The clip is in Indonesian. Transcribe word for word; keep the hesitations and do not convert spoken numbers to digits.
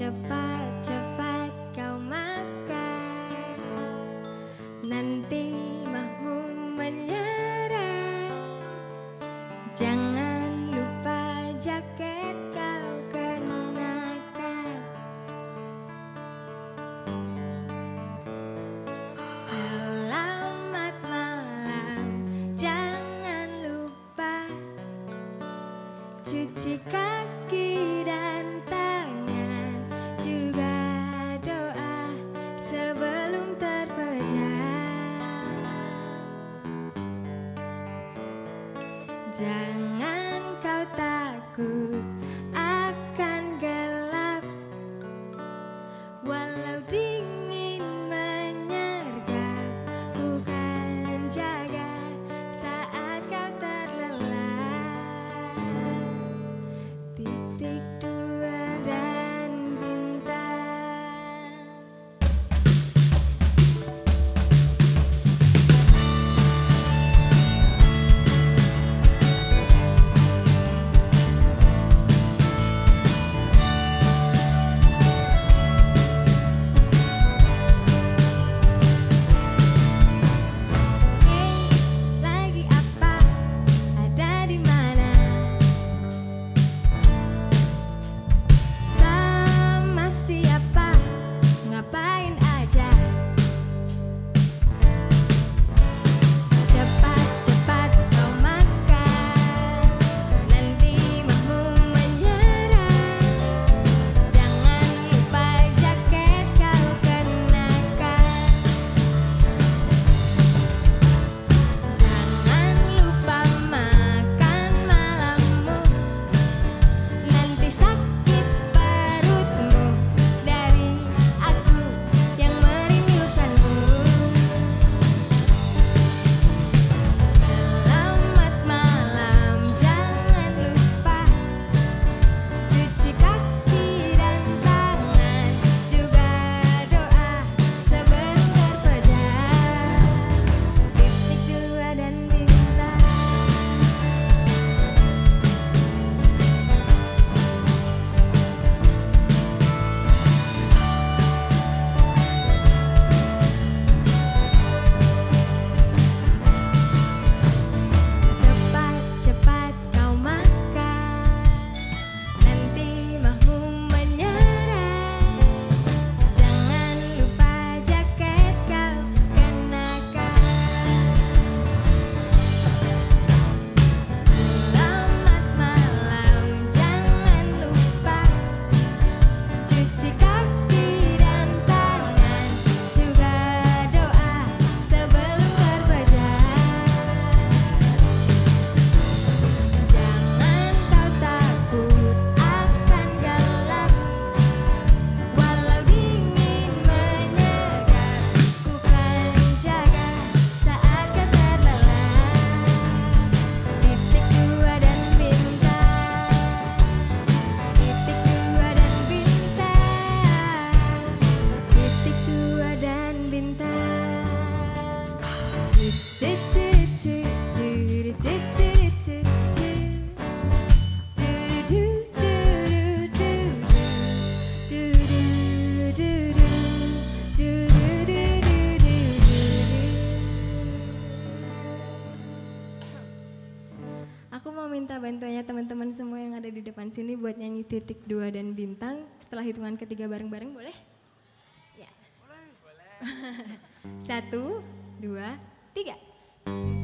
cepat-cepat kau makan, nanti mahmu menyerah. Jangan lupa jaket kau kenakan. Selamat malam, jangan lupa cuci kaki dan tangan, juga doa sebelum terpejam. Jangan kau takut akan gelap, walau dingin menyergap, bukan jaga saat kau terlelap. Titik dua dan bintang. Hey, lagi apa? Ada di mana? Sama siapa? Ngapain aja? Cepat-cepat kau makan, nanti mahmu menyerah. Jangan lupa jaket kau kenakan. Jangan lupa makan malammu, nanti sakit perutmu dari aku yang merindukanmu. Selamat malam, jangan lupa cuci kaki dan tangan, juga doa sebelum terpejam. Titik dua dan bintang. Cepat-cepat kau makan, nanti mahmu menyerah. Jangan lupa jaket kau kenakan. Selamat malam, jangan lupa cuci kaki dan tangan, juga doa sebelum terpejam. Jangan kau takut akan gelap, walau dingin menyergap, ku kan jaga saat kau terlelap. Titik dua dan bintang. Titik dua dan bintang. Titik dua dan bintang. Titik titik titik titik titik titik. Aku mau minta bantuannya teman-teman semua yang ada di depan sini buat nyanyi titik dua dan bintang setelah hitungan ketiga bareng-bareng, boleh? Ya. Boleh. Satu, dua, tiga.